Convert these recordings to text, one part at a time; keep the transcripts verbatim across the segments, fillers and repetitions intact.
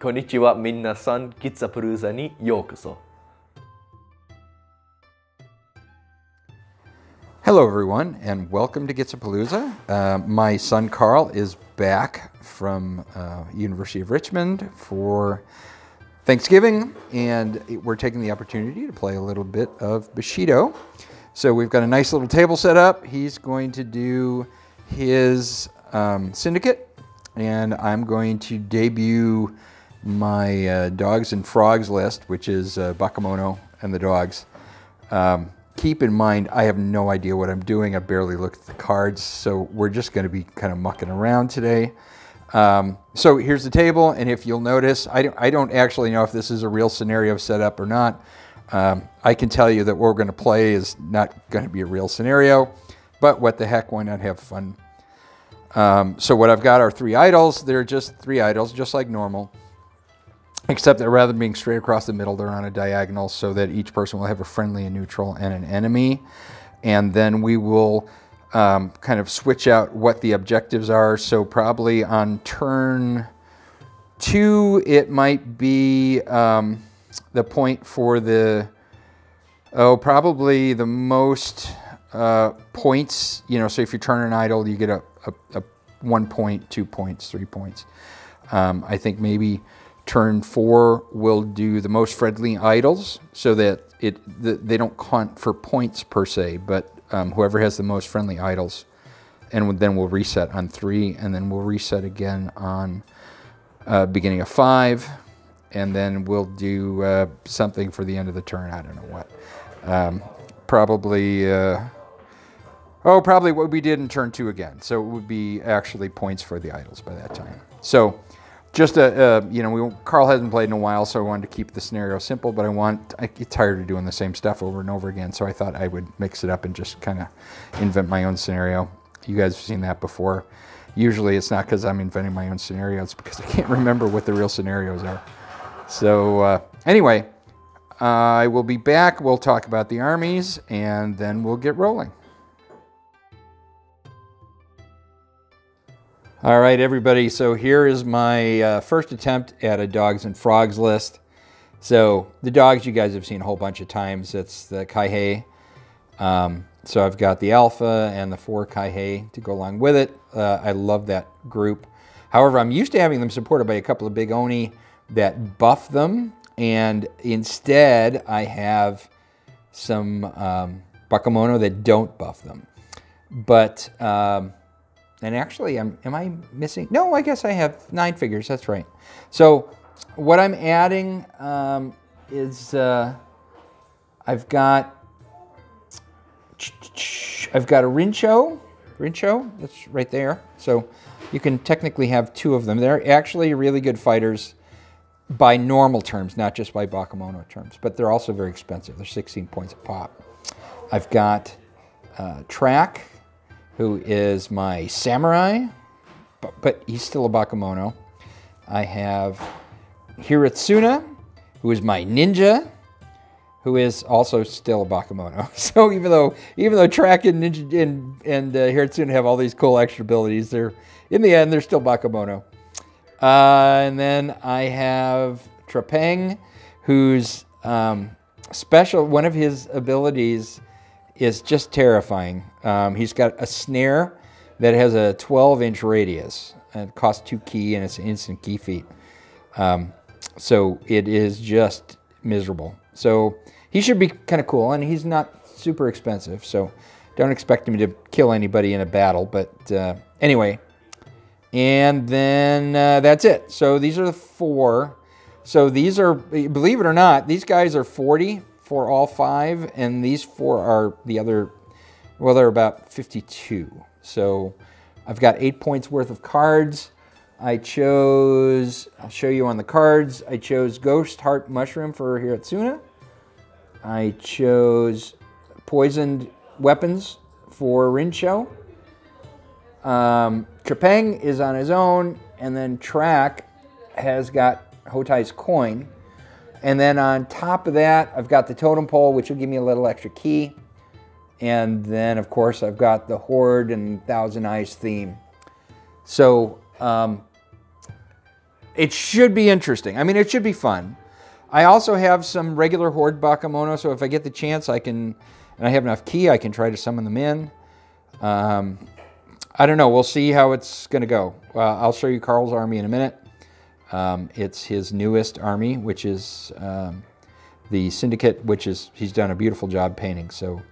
Konnichiwa minna-san, Gitsapalooza ni yokoso. Hello everyone and welcome to Gitsapalooza. Uh, my son Carl is back from uh, University of Richmond for Thanksgiving, and we're taking the opportunity to play a little bit of Bushido. So we've got a nice little table set up. He's going to do his um, syndicate, and I'm going to debut my uh, dogs and frogs list, which is uh, Bakemono and the dogs. Um, keep in mind, I have no idea what I'm doing. I barely looked at the cards, so we're just going to be kind of mucking around today. Um, so here's the table, and if you'll notice, I don't, I don't actually know if this is a real scenario set up or not. Um, I can tell you that what we're going to play is not going to be a real scenario, but what the heck, why not have fun? Um, so what I've got are three idols. They're just three idols, just like normal, except that rather than being straight across the middle, they're on a diagonal so that each person will have a friendly, a neutral, and an enemy. And then we will um, kind of switch out what the objectives are. So probably on turn two, it might be um, the point for the, oh, probably the most uh, points. You know, so if you turn an idol, you get a A, a one point, two points, three points. Um, I think maybe turn four will do the most friendly idols so that it the, they don't count for points per se, but um, whoever has the most friendly idols, and then we'll reset on three, and then we'll reset again on uh, beginning of five, and then we'll do uh, something for the end of the turn. I don't know what. Um, probably... Uh, Oh, probably what we did in turn two again. So it would be actually points for the idols by that time. So just, a, a you know, we, Carl hasn't played in a while, so I wanted to keep the scenario simple, but I want, I get tired of doing the same stuff over and over again, so I thought I would mix it up and just kind of invent my own scenario. You guys have seen that before. Usually it's not because I'm inventing my own scenario, it's because I can't remember what the real scenarios are. So uh, anyway, uh, I will be back. We'll talk about the armies, and then we'll get rolling. All right, everybody, so here is my uh, first attempt at a dogs and frogs list. So the dogs you guys have seen a whole bunch of times. It's the Kaihei. Um, so I've got the alpha and the four Kaihei to go along with it. Uh, I love that group. However, I'm used to having them supported by a couple of big Oni that buff them. And instead, I have some um, Bakemono that don't buff them. But... Um, And actually, I'm, am I missing? No, I guess I have nine figures, that's right. So what I'm adding um, is uh, I've got I've got a Rinsho, Rinsho, that's right there. So you can technically have two of them. They're actually really good fighters by normal terms, not just by Bakemono terms, but they're also very expensive. They're sixteen points a pop. I've got uh, Track, who is my samurai, but, but he's still a Bakemono. I have Hiratsuna, who is my ninja, who is also still a Bakemono. So even though even though Track and Ninja and, and uh, Hiratsuna have all these cool extra abilities, they're in the end they're still Bakemono. Uh, and then I have Trapeng, who's um, special. One of his abilities is just terrifying. Um, he's got a snare that has a twelve inch radius, and it costs two ki, and it's an instant ki feat. Um, so it is just miserable. So he should be kind of cool, and he's not super expensive, so don't expect him to kill anybody in a battle, but uh, anyway. And then uh, that's it. So these are the four. So these are, believe it or not, these guys are forty for all five, and these four are the other, well, they're about fifty-two. So I've got eight points worth of cards. I chose, I'll show you on the cards, I chose Ghost Heart Mushroom for Hiratsuna. I chose Poisoned Weapons for Rinsho. Um, Trapeng is on his own, and then Track has got Hotai's Coin. And then on top of that, I've got the totem pole, which will give me a little extra key. And then, of course, I've got the Horde and Thousand Eyes theme. So um, It should be interesting. I mean, it should be fun. I also have some regular Horde Bakemono, so if I get the chance, I can, and I have enough ki, I can try to summon them in. Um, I don't know. We'll see how it's going to go. Uh, I'll show you Carl's army in a minute. Um, it's his newest army, which is um, the Syndicate, which is, he's done a beautiful job painting. So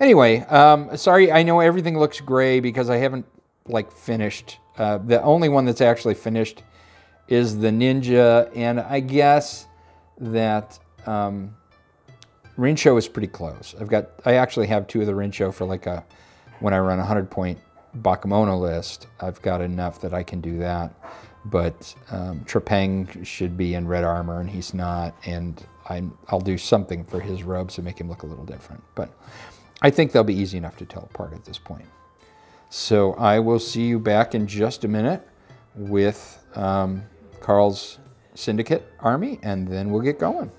anyway, um, sorry, I know everything looks gray because I haven't like finished. Uh, the only one that's actually finished is the Ninja, and I guess that um, Rinsho is pretty close. I've got, I actually have two of the Rinsho for like a, when I run a hundred point Bakemono list, I've got enough that I can do that. But um, Trapeng should be in red armor and he's not, and I'm, I'll do something for his robes to make him look a little different. But I think they'll be easy enough to tell apart at this point. So I will see you back in just a minute with um, Carl's Syndicate army, and then we'll get going.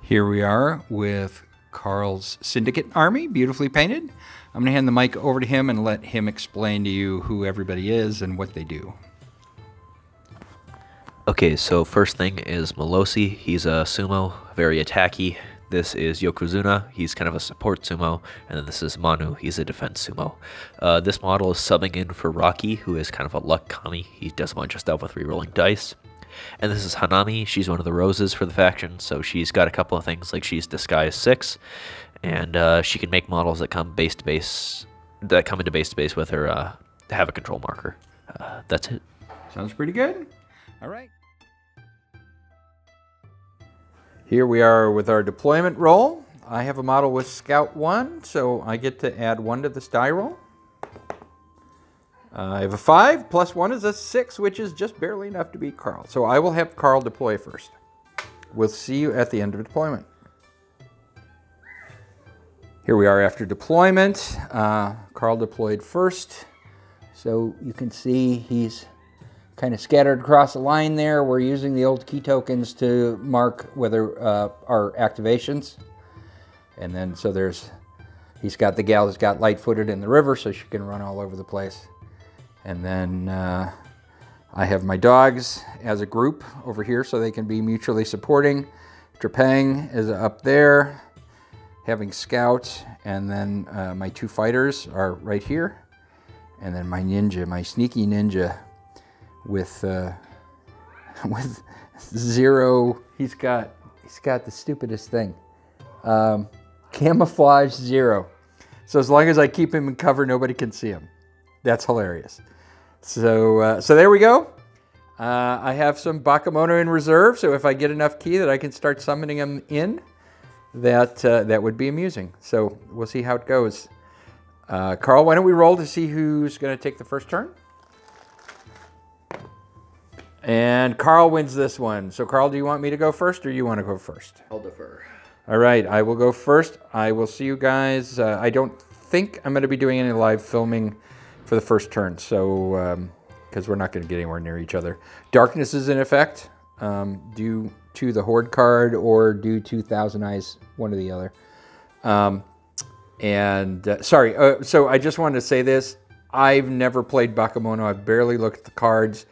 Here we are with Carl's Syndicate army, beautifully painted. I'm gonna hand the mic over to him and let him explain to you who everybody is and what they do. Okay, so first thing is Melosi. He's a sumo, very attacky. This is Yokozuna. He's kind of a support sumo. And then this is Manu. He's a defense sumo. Uh, this model is subbing in for Rocky, who is kind of a luck kami. He does a bunch of stuff with re-rolling dice. And this is Hanami. She's one of the roses for the faction, so she's got a couple of things, like she's disguise six, and uh, she can make models that come base to base, that come into base to base with her uh, to have a control marker. Uh, that's it. Sounds pretty good. All right. Here we are with our deployment roll. I have a model with Scout one, so I get to add one to the sty roll. Uh, I have a five, plus one is a six, which is just barely enough to beat Carl. So I will have Carl deploy first. We'll see you at the end of deployment. Here we are after deployment. Uh, Carl deployed first. So you can see he's kind of scattered across the line there. We're using the old key tokens to mark whether uh, our activations. And then so there's, he's got the gal that's got light-footed in the river, so she can run all over the place. And then uh, I have my dogs as a group over here so they can be mutually supporting. Trapang is up there, having Scout, and then uh, my two fighters are right here. And then my ninja, my sneaky ninja with uh, with zero, he's got, he's got the stupidest thing. Um, camouflage zero. So as long as I keep him in cover, nobody can see him. That's hilarious. So, uh, so there we go. Uh, I have some Bakemono in reserve, so if I get enough ki that I can start summoning them in, that uh, that would be amusing. So we'll see how it goes. Uh, Carl, why don't we roll to see who's going to take the first turn? And Carl wins this one. So Carl, do you want me to go first, or you want to go first? I'll defer. All right, I will go first. I will see you guys. Uh, I don't think I'm going to be doing any live filming for the first turn, so because um, we're not going to get anywhere near each other. Darkness is in effect, um, due to the Horde card or due to Thousand Eyes, one or the other. Um, and uh, sorry, uh, so I just wanted to say this. I've never played Bakemono. I've barely looked at the cards,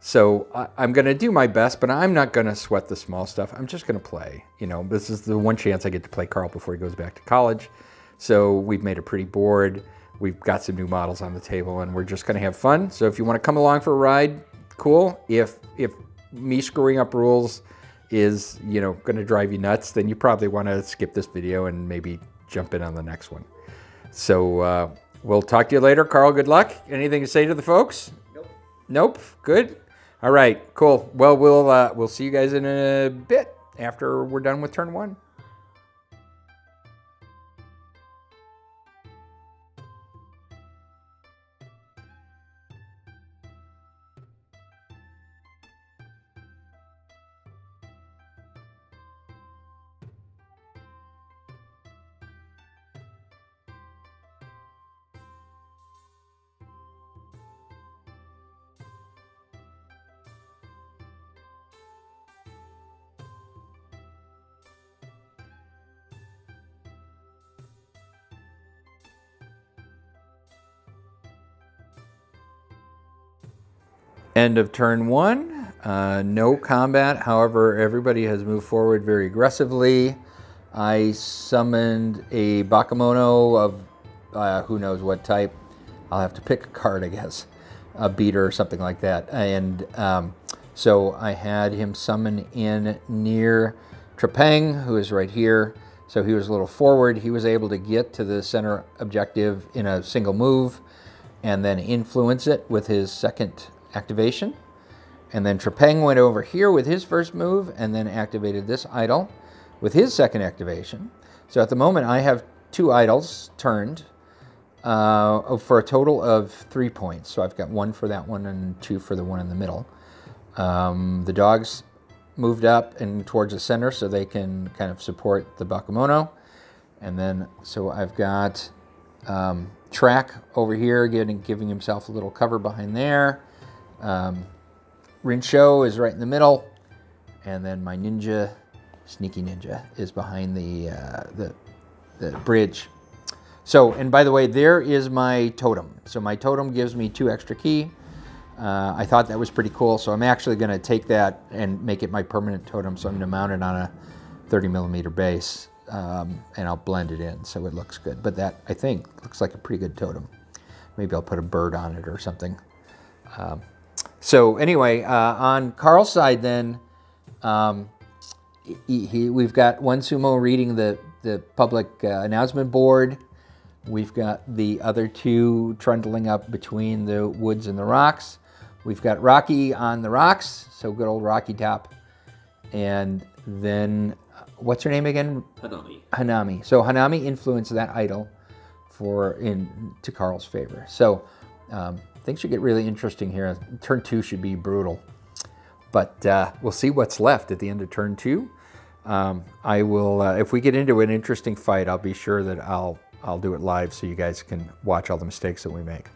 so I, I'm going to do my best, but I'm not going to sweat the small stuff. I'm just going to play. You know, this is the one chance I get to play Carl before he goes back to college. So we've made a pretty board. We've got some new models on the table, and we're just going to have fun. So if you want to come along for a ride, cool. If if me screwing up rules is, you know, going to drive you nuts, then you probably want to skip this video and maybe jump in on the next one. So uh, we'll talk to you later. Carl, good luck. Anything to say to the folks? Nope. Nope. Good. All right. Cool. Well, we'll uh, we'll see you guys in a bit after we're done with turn one. End of turn one. Uh, no combat. However, everybody has moved forward very aggressively. I summoned a Bakemono of uh, who knows what type. I'll have to pick a card, I guess. A beater or something like that. And um, so I had him summon in near Trapeng, who is right here. So he was a little forward. He was able to get to the center objective in a single move and then influence it with his second activation. And then Trapeng went over here with his first move and then activated this idol with his second activation. So at the moment I have two idols turned uh, for a total of three points. So I've got one for that one and two for the one in the middle. Um, the dogs moved up and towards the center so they can kind of support the Bakemono. And then, so I've got um, Track over here, getting, giving himself a little cover behind there. Um, Rinsho is right in the middle. And then my ninja, Sneaky Ninja, is behind the, uh, the, the bridge. So, and by the way, there is my totem. So my totem gives me two extra key. Uh, I thought that was pretty cool, so I'm actually going to take that and make it my permanent totem, so I'm going to mount it on a thirty millimeter base, um, and I'll blend it in so it looks good. But that, I think, looks like a pretty good totem. Maybe I'll put a bird on it or something. Um, so anyway, uh, on Carl's side then, um, he, he, we've got one sumo reading the, the public uh, announcement board. We've got the other two trundling up between the woods and the rocks. We've got Rocky on the rocks, so good old Rocky Top. And then, what's her name again? Hanami. Hanami. So Hanami influenced that idol for in to Carl's favor. So um, things should get really interesting here. Turn two should be brutal, but uh, we'll see what's left at the end of turn two. Um, I will, uh, if we get into an interesting fight, I'll be sure that I'll I'll do it live so you guys can watch all the mistakes that we make.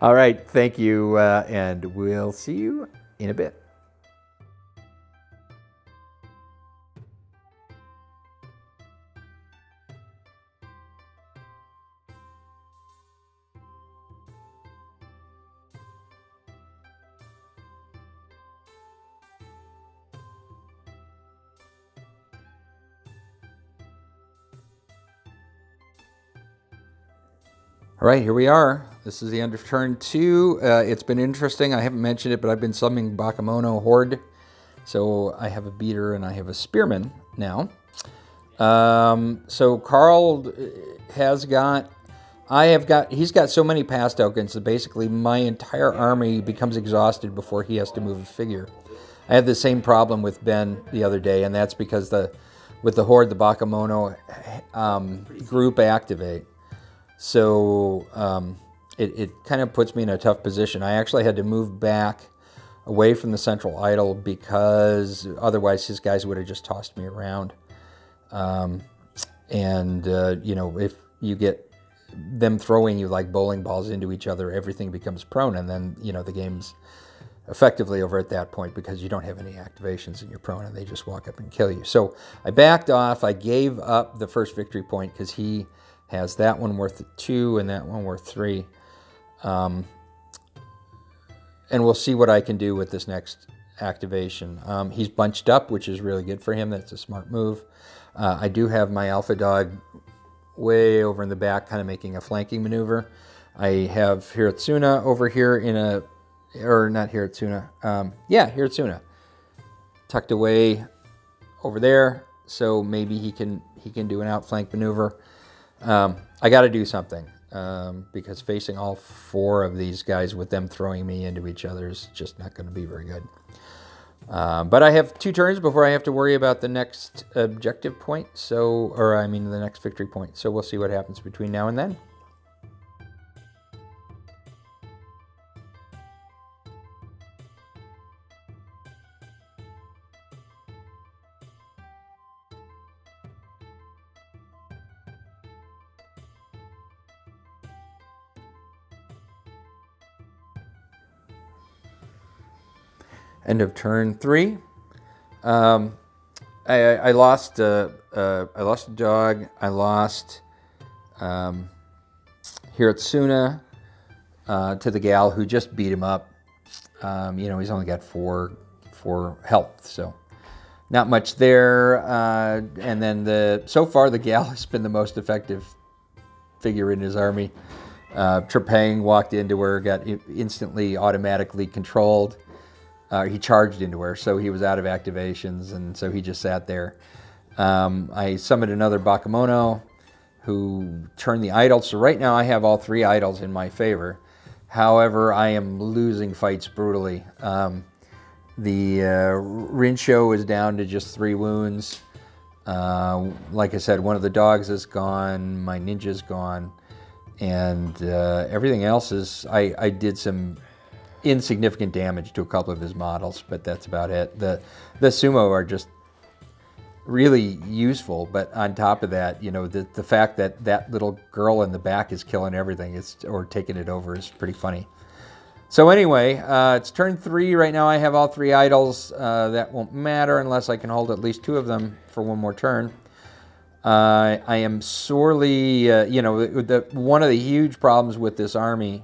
All right, thank you, uh, and we'll see you in a bit. All right, here we are. This is the end of turn two. Uh, it's been interesting. I haven't mentioned it, but I've been summoning Bakemono Horde. So I have a beater and I have a spearman now. Um, so Carl has got, I have got, he's got so many pass tokens that basically my entire army becomes exhausted before he has to move a figure. I had the same problem with Ben the other day, and that's because the with the Horde, the Bakemono um, group activate. So um, it, it kind of puts me in a tough position. I actually had to move back away from the central idol because otherwise his guys would have just tossed me around. Um, and, uh, you know, if you get them throwing you like bowling balls into each other, everything becomes prone. And then, you know, the game's effectively over at that point because you don't have any activations and you're prone and they just walk up and kill you. So I backed off. I gave up the first victory point because he has that one worth two and that one worth three. Um, and we'll see what I can do with this next activation. Um, he's bunched up, which is really good for him. That's a smart move. Uh, I do have my alpha dog way over in the back, kind of making a flanking maneuver. I have Hiratsuna over here in a, or not Hiratsuna, um, yeah, Hiratsuna, tucked away over there. So maybe he can, he can do an outflank maneuver. Um, I got to do something um, because facing all four of these guys with them throwing me into each other is just not going to be very good. Um, but I have two turns before I have to worry about the next objective point, so or I mean the next victory point. So we'll see what happens between now and then. End of turn three. Um, I, I lost. Uh, uh, I lost a dog. I lost um, Hiratsuna uh, to the gal who just beat him up. Um, you know, he's only got four for health, so not much there. Uh, and then the so far the gal has been the most effective figure in his army. Uh, Trapeng walked into her, got instantly automatically controlled. Uh, he charged into her, so he was out of activations, and so he just sat there. Um, I summoned another Bakemono who turned the idol. So right now I have all three idols in my favor. However, I am losing fights brutally. Um, the uh, Rinsho is down to just three wounds. Uh, like I said, one of the dogs is gone, my ninja's gone, and uh, everything else is, I, I did some insignificant damage to a couple of his models, but that's about it. The, the sumo are just really useful, but on top of that, you know, the, the fact that that little girl in the back is killing everything is, or taking it over is pretty funny. So anyway, uh, it's turn three. Right now I have all three idols. Uh, that won't matter unless I can hold at least two of them for one more turn. Uh, I am sorely, uh, you know, the, one of the huge problems with this army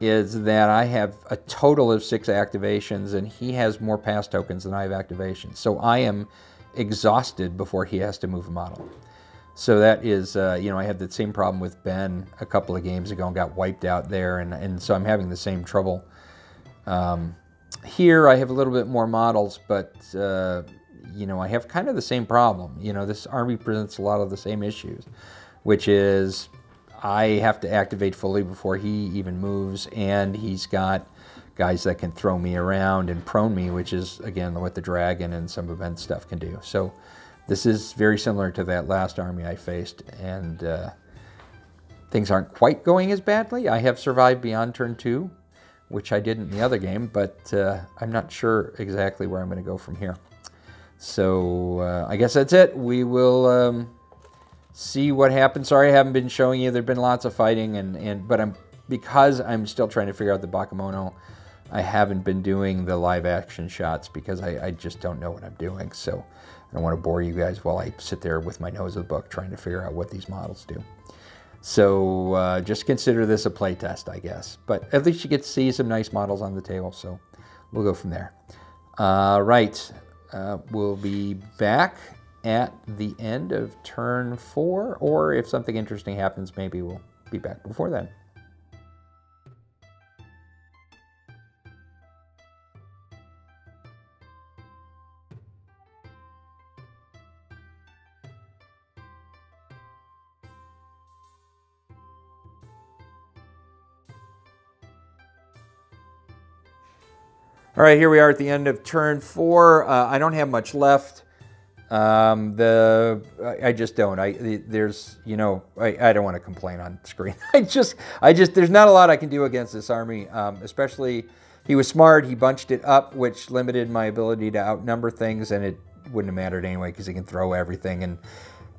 is that I have a total of six activations, and he has more pass tokens than I have activations. So I am exhausted before he has to move a model. So that is, uh, you know, I had the same problem with Ben a couple of games ago and got wiped out there, and, and so I'm having the same trouble. Um, here I have a little bit more models, but, uh, you know, I have kind of the same problem. You know, this army presents a lot of the same issues, which is, I have to activate fully before he even moves, and he's got guys that can throw me around and prone me, which is, again, what the dragon and some event stuff can do. So this is very similar to that last army I faced, and uh, things aren't quite going as badly. I have survived beyond turn two, which I didn't in the other game, but uh, I'm not sure exactly where I'm going to go from here. So uh, I guess that's it. We will... Um, see what happens. Sorry I haven't been showing you. There have been lots of fighting, and, and but I'm because I'm still trying to figure out the Bakemono, I haven't been doing the live-action shots because I, I just don't know what I'm doing. So I don't want to bore you guys while I sit there with my nose in the book trying to figure out what these models do. So uh, just consider this a play test, I guess. But at least you get to see some nice models on the table, so we'll go from there. Uh, right, uh, we'll be back at the end of turn four, or if something interesting happens, maybe we'll be back before then. All right, here we are at the end of turn four. Uh, I don't have much left. Um, the, I, I just don't, I, there's, you know, I, I don't want to complain on screen. I just, I just, there's not a lot I can do against this army, um, especially, he was smart, he bunched it up, which limited my ability to outnumber things, and it wouldn't have mattered anyway, because he can throw everything, and,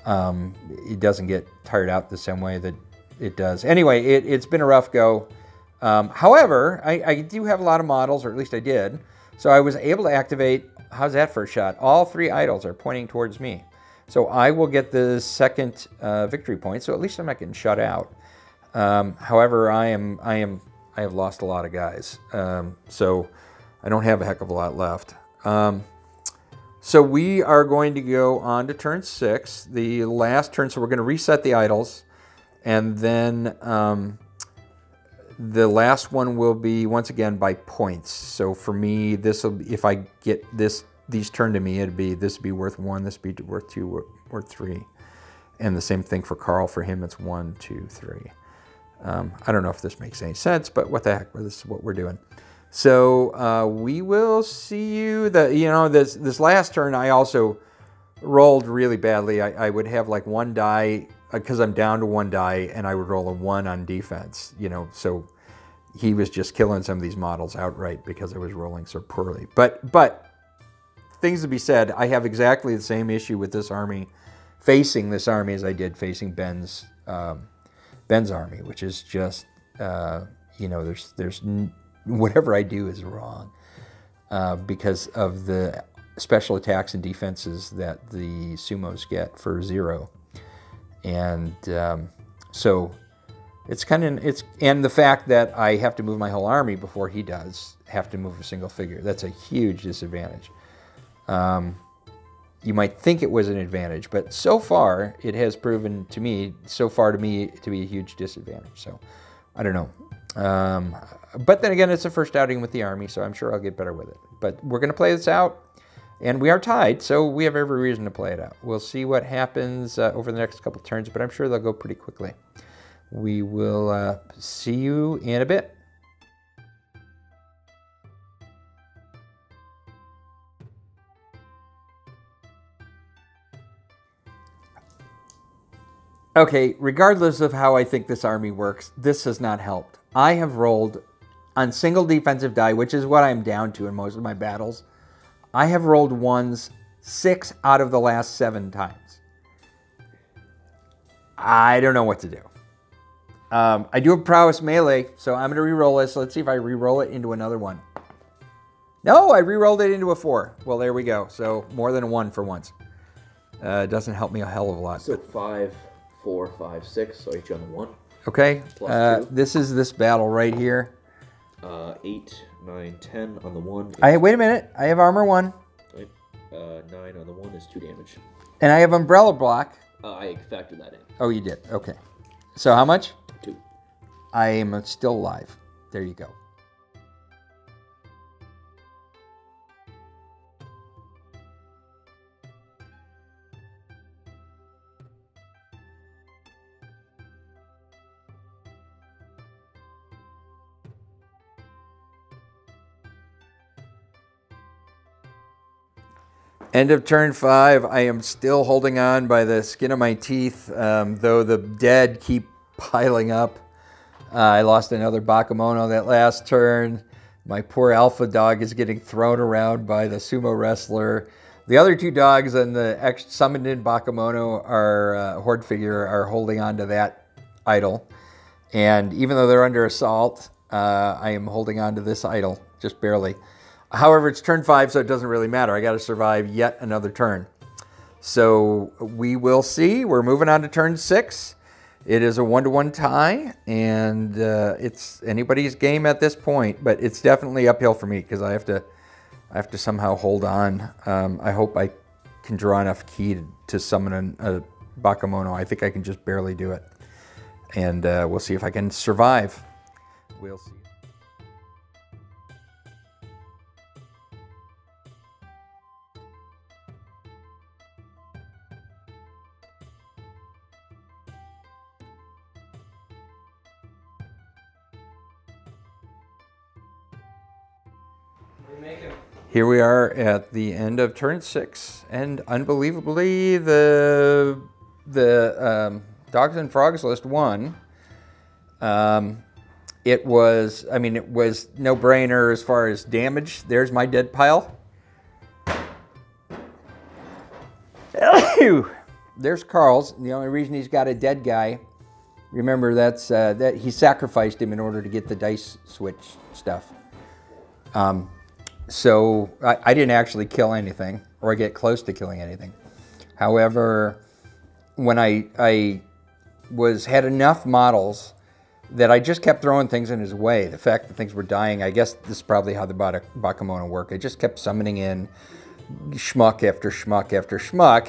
um, it doesn't get tired out the same way that it does. Anyway, it, it's been a rough go. Um, however, I, I do have a lot of models, or at least I did, so I was able to activate. How's that first shot? All three idols are pointing towards me. So I will get the second uh, victory point, so at least I'm not getting shut out. Um, however, I am, I am, I have lost a lot of guys. Um, so I don't have a heck of a lot left. Um, so we are going to go on to turn six, the last turn. So we're going to reset the idols, and then um, the last one will be, once again, by points. So for me, this will, if I get this, these turned to me, it'd be, this would be worth one, this would be worth two, worth three. And the same thing for Carl. For him, it's one, two, three. Um, I don't know if this makes any sense, but what the heck, this is what we're doing. So uh, we will see you, the, you know, this, this last turn, I also rolled really badly. I, I would have like one die, because I'm down to one die, and I would roll a one on defense, you know, so he was just killing some of these models outright because I was rolling so poorly. But, but things to be said, I have exactly the same issue with this army, facing this army, as I did facing Ben's, um, Ben's army, which is just, uh, you know, there's, there's, whatever I do is wrong uh, because of the special attacks and defenses that the sumos get for zero. And um, so It's kind of, it's, and the fact that I have to move my whole army before he does have to move a single figure. That's a huge disadvantage. Um, you might think it was an advantage, but so far it has proven to me, so far to me, to be a huge disadvantage. So I don't know. Um, but then again, it's the first outing with the army, so I'm sure I'll get better with it. But we're going to play this out, and we are tied, so we have every reason to play it out. We'll see what happens uh, over the next couple turns, but I'm sure they'll go pretty quickly. We will uh, see you in a bit. Okay, regardless of how I think this army works, this has not helped. I have rolled on single defensive die, which is what I'm down to in most of my battles. I have rolled ones six out of the last seven times. I don't know what to do. Um, I do have prowess melee, so I'm going to reroll this. Let's see if I reroll it into another one. No, I rerolled it into a four. Well, there we go. So more than a one for once. Uh, doesn't help me a hell of a lot. So five. Four, five, six. So each on the one. Okay. Uh, this is this battle right here. Uh, eight, nine, ten on the one. I wait a minute. I have armor one. Uh, nine on the one is two damage. And I have umbrella block. Uh, I factored that in. Oh, you did. Okay. So how much? Two. I am still alive. There you go. End of turn five, I am still holding on by the skin of my teeth, um, though the dead keep piling up. Uh, I lost another Bakemono that last turn. My poor alpha dog is getting thrown around by the sumo wrestler. The other two dogs and the ex summoned in Bakemono are, uh, horde figure, are holding on to that idol. And even though they're under assault, uh, I am holding on to this idol, just barely. However, it's turn five, so it doesn't really matter. I got to survive yet another turn. So we will see. We're moving on to turn six. It is a one-to-one tie, and uh, it's anybody's game at this point. But it's definitely uphill for me because I have to, I have to somehow hold on. Um, I hope I can draw enough ki to, to summon a, a Bakemono. I think I can just barely do it, and uh, we'll see if I can survive. We'll see. Here we are at the end of turn six, and unbelievably, the the um, Dogs and Frogs list won. Um, it was, I mean, it was no brainer as far as damage. There's my dead pile. There's Carl's. The only reason he's got a dead guy, remember that's uh, that he sacrificed him in order to get the dice switch stuff. Um, So I, I didn't actually kill anything or get close to killing anything. However, when I, I was had enough models that I just kept throwing things in his way. The fact that things were dying, I guess this is probably how the Bakemono work. I just kept summoning in schmuck after schmuck after schmuck,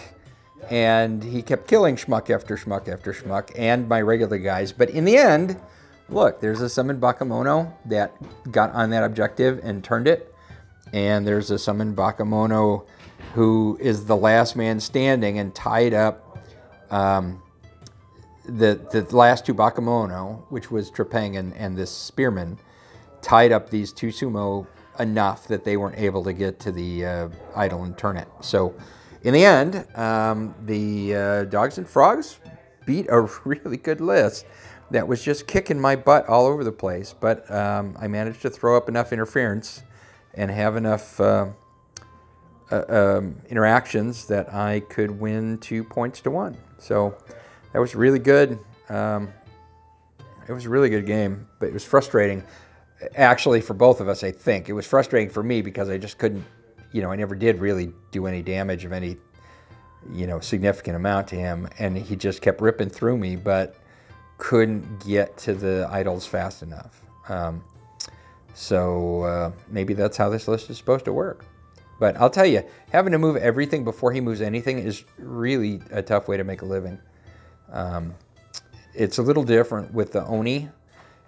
and he kept killing schmuck after schmuck after schmuck and my regular guys. But in the end, look, there's a summoned Bakemono that got on that objective and turned it. And there's a summoned Bakemono who is the last man standing and tied up um, the, the last two Bakemono, which was Trapeng and, and this Spearman, tied up these two sumo enough that they weren't able to get to the uh, idol and turn it. So in the end, um, the uh, Dogs and Frogs beat a really good list that was just kicking my butt all over the place. But um, I managed to throw up enough interference and have enough uh, uh, um, interactions that I could win two points to one. So that was really good. Um, it was a really good game, but it was frustrating. Actually, for both of us, I think. It was frustrating for me because I just couldn't, you know, I never did really do any damage of any, you know, significant amount to him, and he just kept ripping through me, but couldn't get to the idols fast enough. Um, so uh, maybe that's how this list is supposed to work. But I'll tell you, having to move everything before he moves anything is really a tough way to make a living. Um, it's a little different with the Oni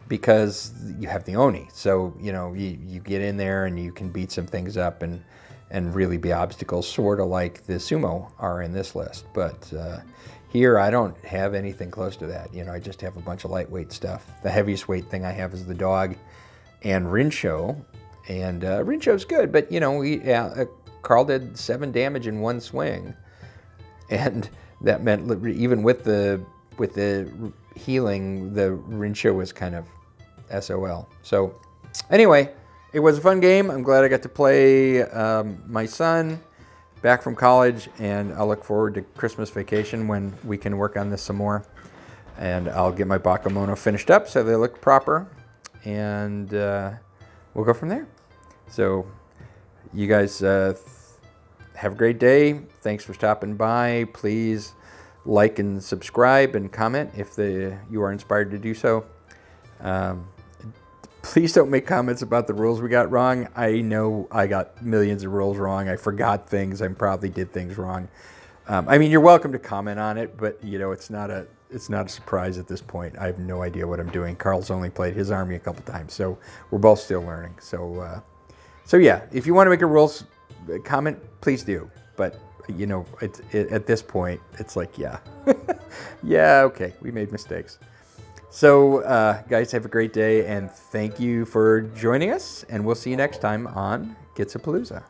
because you have the Oni. So, you know, you, you get in there and you can beat some things up and, and really be obstacles, sort of like the Sumo are in this list. But uh, here I don't have anything close to that. You know, I just have a bunch of lightweight stuff. The heaviest weight thing I have is the dog and Rinsho. And uh, Rinsho's good, but you know, he, uh, Carl did seven damage in one swing, and that meant even with the with the healing, the Rinsho was kind of S O L. So, anyway, it was a fun game. I'm glad I got to play um, my son back from college, and I look forward to Christmas vacation when we can work on this some more. And I'll get my Bakemono finished up so they look proper, and. Uh, We'll go from there. So you guys uh, have a great day. Thanks for stopping by. Please like and subscribe and comment if the, you are inspired to do so. Um, please don't make comments about the rules we got wrong. I know I got millions of rules wrong. I forgot things. I probably did things wrong. Um, I mean, you're welcome to comment on it, but you know, it's not a It's not a surprise at this point. I have no idea what I'm doing. Carl's only played his army a couple times, so we're both still learning. So, uh, so yeah, if you want to make a rules comment, please do. But, you know, it's, it, at this point, it's like, yeah. yeah, okay, we made mistakes. So, uh, guys, have a great day, and thank you for joining us, and we'll see you next time on Gitsapalooza.